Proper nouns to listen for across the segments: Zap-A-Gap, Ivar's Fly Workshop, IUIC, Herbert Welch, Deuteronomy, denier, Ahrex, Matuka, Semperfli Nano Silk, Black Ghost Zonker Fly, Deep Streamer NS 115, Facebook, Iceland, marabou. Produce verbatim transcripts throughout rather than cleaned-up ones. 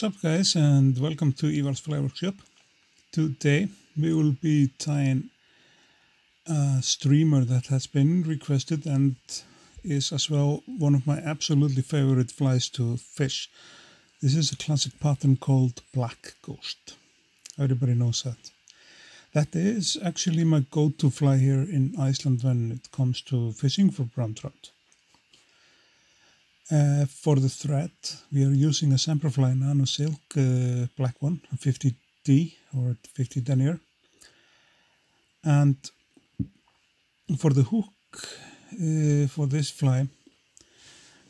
What's up guys, and welcome to Ivar's Fly Workshop. Today we will be tying a streamer that has been requested and is as well one of my absolutely favorite flies to fish. This is a classic pattern called Black Ghost. Everybody knows that. That is actually my go-to fly here in Iceland when it comes to fishing for brown trout. Uh, for the thread, we are using a Semperfli Nano Silk uh, black one, a fifty D or fifty denier. And for the hook, uh, for this fly,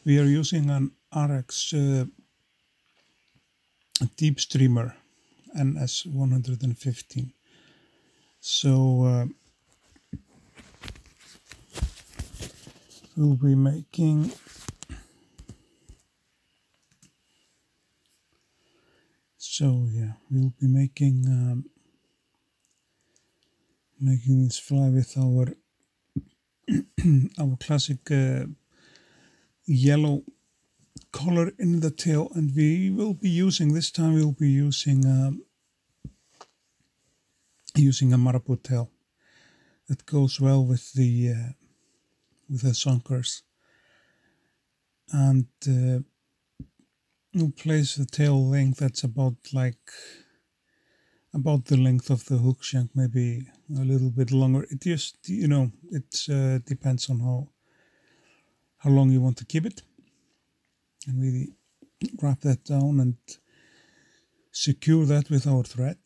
we are using an Ahrex uh, Deep Streamer N S one fifteen. So uh, we'll be making So yeah, we'll be making um, making this fly with our our classic uh, yellow color in the tail, and we will be using this time. We'll be using um, using a marabou tail that goes well with the uh, with the zonkers, and Uh, We'll place the tail length that's about like about the length of the hook shank, maybe a little bit longer. It just, you know, it uh, depends on how how long you want to keep it. And we wrap that down and secure that with our thread.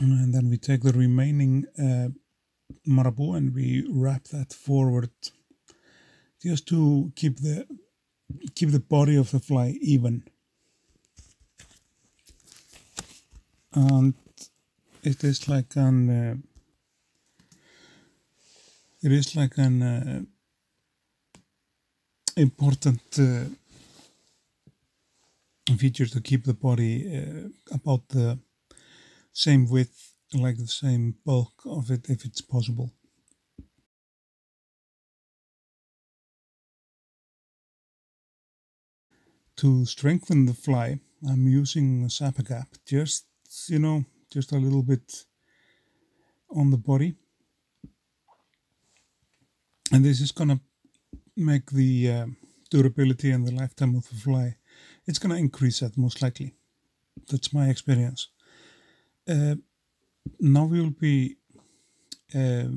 And then we take the remaining uh, marabou and we wrap that forward just to keep the keep the body of the fly even, and it is like an uh, it is like an uh, important uh, feature to keep the body uh, about the same width, like the same bulk of it if it's possible. To strengthen the fly, I'm using a Zap-A-Gap, just, you know, just a little bit on the body. And this is going to make the uh, durability and the lifetime of the fly, it's going to increase that most likely. That's my experience. Uh, now we will be uh,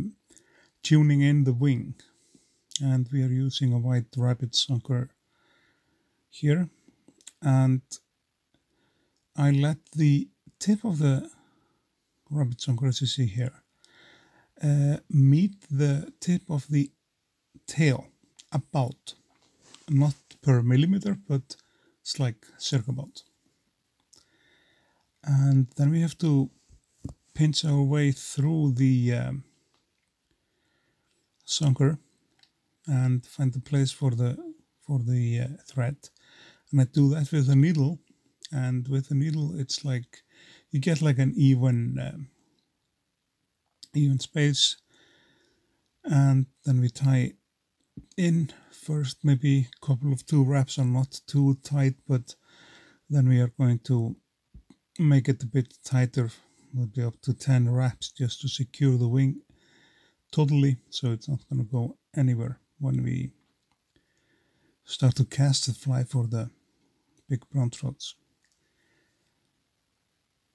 tuning in the wing, and we are using a white rabbit zonker here, and I let the tip of the rabbit zonker, as you see here, uh, meet the tip of the tail about, not per millimeter, but it's like circa about. And then we have to pinch our way through the um, zonker and find the place for the for the uh, thread. And I do that with a needle, and with a needle it's like you get like an even um, even space, and then we tie in first maybe a couple of two wraps are not too tight, but then we are going to make it a bit tighter, would be up to ten wraps just to secure the wing totally, so it's not going to go anywhere when we start to cast the fly for the big brown trouts.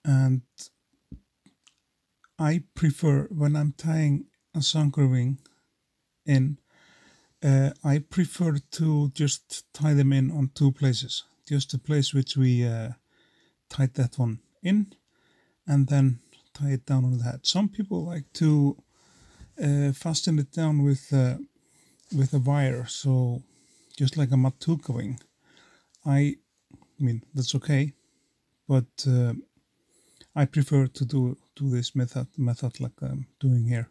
And I prefer, when I'm tying a zonker wing in, uh, I prefer to just tie them in on two places. Just the place which we uh, tied that one in, and then tie it down on the head. Some people like to uh, fasten it down with, uh, with a wire, so just like a Matuka wing. I mean, that's okay, but uh, I prefer to do, do this method, method like I'm doing here.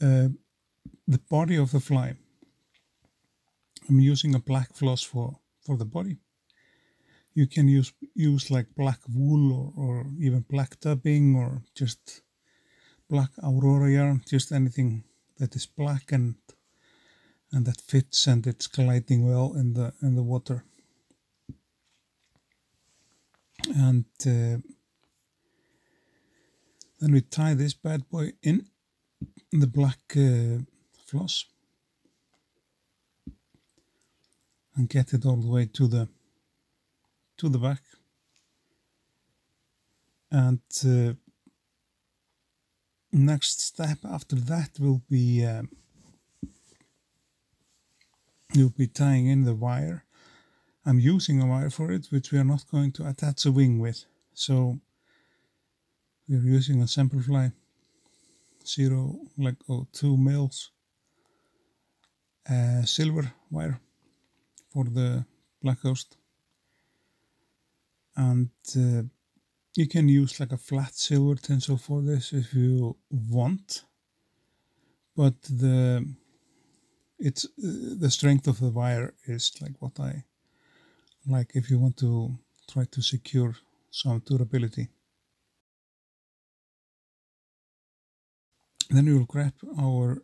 Uh, the body of the fly, I'm using a black floss for, for the body. You can use, use like black wool or, or even black dubbing or just black aurora yarn, just anything that is black and and that fits and it's gliding well in the in the water. and uh, then we tie this bad boy in the black uh, floss and get it all the way to the to the back, and uh, next step after that will be uh, you'll be tying in the wire. I'm using a wire for it, which we are not going to attach a wing with. So we're using a Semperfli zero like oh, two mils uh, silver wire for the Black Ghost, and uh, you can use like a flat silver tinsel for this if you want, but the it's uh, the strength of the wire is like what I like if you want to try to secure some durability. Then we will grab our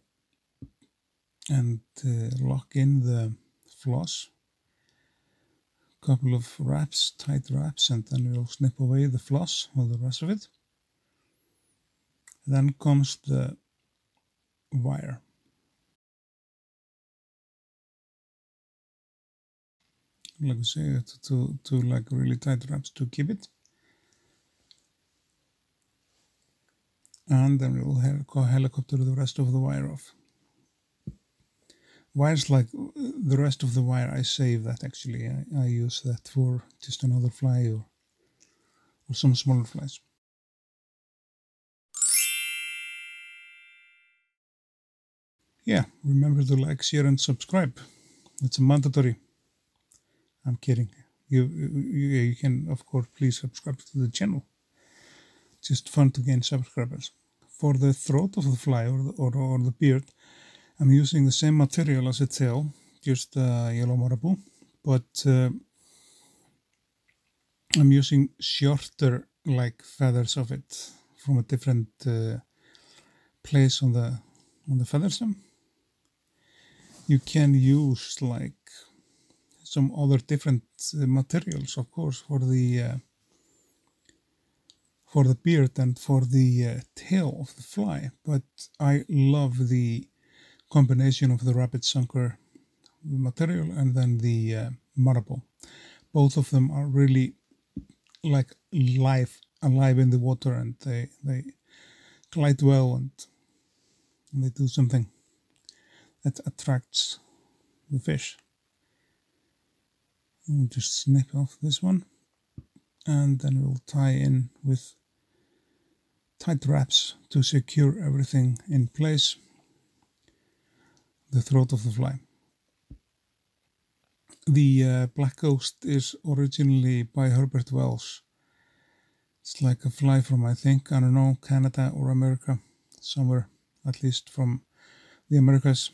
and uh, lock in the floss, a couple of wraps, tight wraps, and then we'll snip away the floss, all the rest of it. Then comes the wire. Like I say, to, to, to like really tight wraps to keep it. And then we will hel helicopter the rest of the wire off. Wires like the rest of the wire, I save that actually. I, I use that for just another fly or, or some smaller flies. Yeah, remember to like, share and subscribe. It's mandatory. I'm kidding. You, you you can of course please subscribe to the channel. It's just fun to gain subscribers. For the throat of the fly or the, or, or the beard, I'm using the same material as the tail, just uh, yellow marabou, but uh, I'm using shorter like feathers of it from a different uh, place on the on the feather stem. You can use like some other different uh, materials, of course, for the uh, for the beard and for the uh, tail of the fly, but I love the combination of the rabbit sunker material and then the uh, marble. Both of them are really like live, alive in the water, and they they glide well and they do something that attracts the fish. We'll just snip off this one, and then we'll tie in with tight wraps to secure everything in place, the throat of the fly. The uh, Black Ghost is originally by Herbert Welch. It's like a fly from, I think, I don't know, Canada or America, somewhere, at least from the Americas.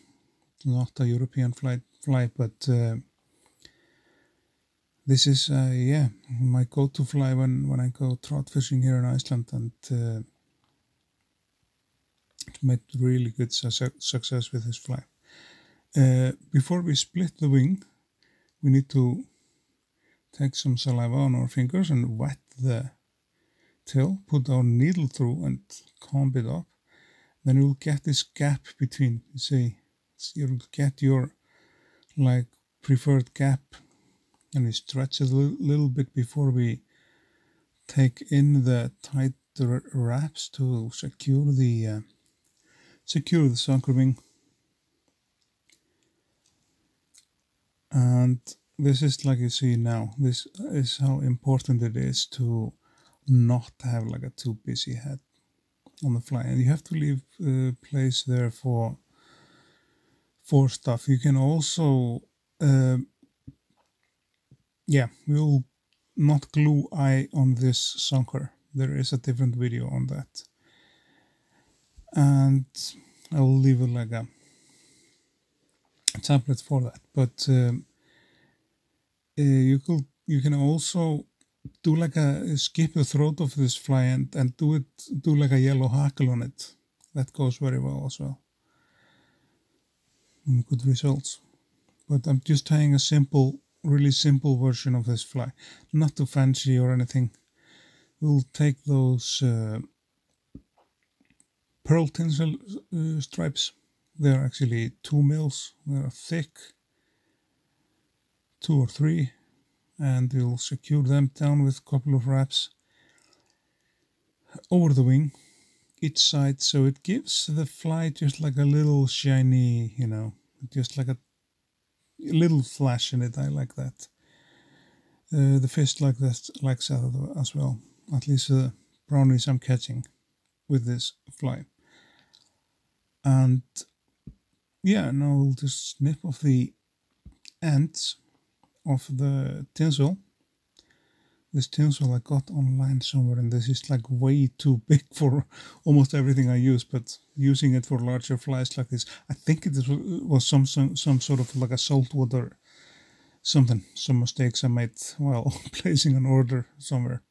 Not a European fly, fly but... Uh, This is, uh, yeah, my go-to fly when, when I go trout fishing here in Iceland, and uh, it made really good su success with this fly. Uh, before we split the wing, we need to take some saliva on our fingers and wet the tail, put our needle through and comb it up. Then you'll get this gap between, you see, you'll get your, like, preferred gap. And we stretch it a little bit before we take in the tight wraps to secure the uh, secure the sunker wing. And this is like you see now. This is how important it is to not have like a too busy head on the fly, and you have to leave uh, place there for for stuff. You can also. Uh, Yeah, we will not glue eye on this sunker. There is a different video on that. And I'll leave it like a template for that. But um, uh, you could, you can also do like a skip the throat of this fly and, and do it do like a yellow hackle on it. That goes very well as well. And good results. But I'm just tying a simple really simple version of this fly, not too fancy or anything. We'll take those uh, pearl tinsel uh, stripes. They're actually two mils, they're thick, two or three, and we'll secure them down with a couple of wraps over the wing, each side, so it gives the fly just like a little shiny, you know, just like a little flash in it. I like that. Uh, the fist like that likes that as well. At least the brownies I'm catching with this fly. And yeah, now we'll just snip off the ends of the tinsel. This tinsel I got online somewhere, and this is like way too big for almost everything I use, but using it for larger flies like this, I think it was some some, some sort of like a saltwater something, some mistakes I made while placing an order somewhere.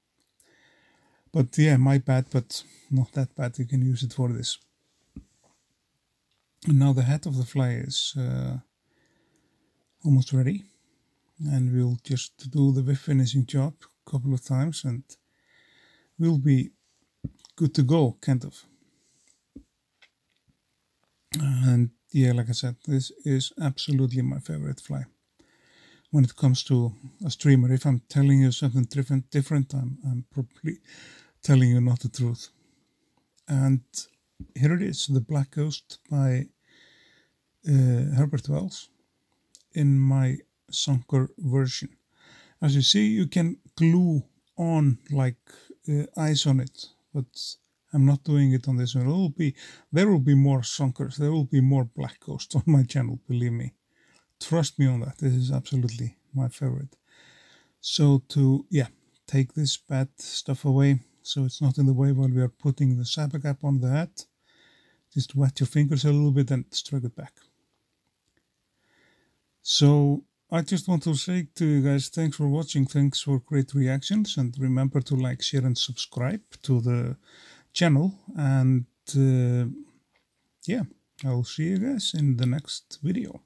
But yeah, my bad, but not that bad, you can use it for this. And now the head of the fly is uh, almost ready, and we'll just do the whip finishing job a couple of times and we'll be good to go, kind of. And yeah, like I said, this is absolutely my favorite fly when it comes to a streamer. If I'm telling you something different, different I'm, I'm probably telling you not the truth. And here it is, the Black Ghost by uh, Herbert Welch in my Zonker version. As you see, you can glue on like uh, eyes on it, but I'm not doing it on this one. It'll be, there will be more Zonkers, there will be more Black Ghosts on my channel, believe me. Trust me on that, this is absolutely my favorite. So to, yeah, take this bad stuff away so it's not in the way while we are putting the Zap-A-Gap on the hat, just wet your fingers a little bit and strike it back. So I just want to say to you guys, thanks for watching, thanks for great reactions, and remember to like, share and subscribe to the channel, and uh, yeah, I'll see you guys in the next video.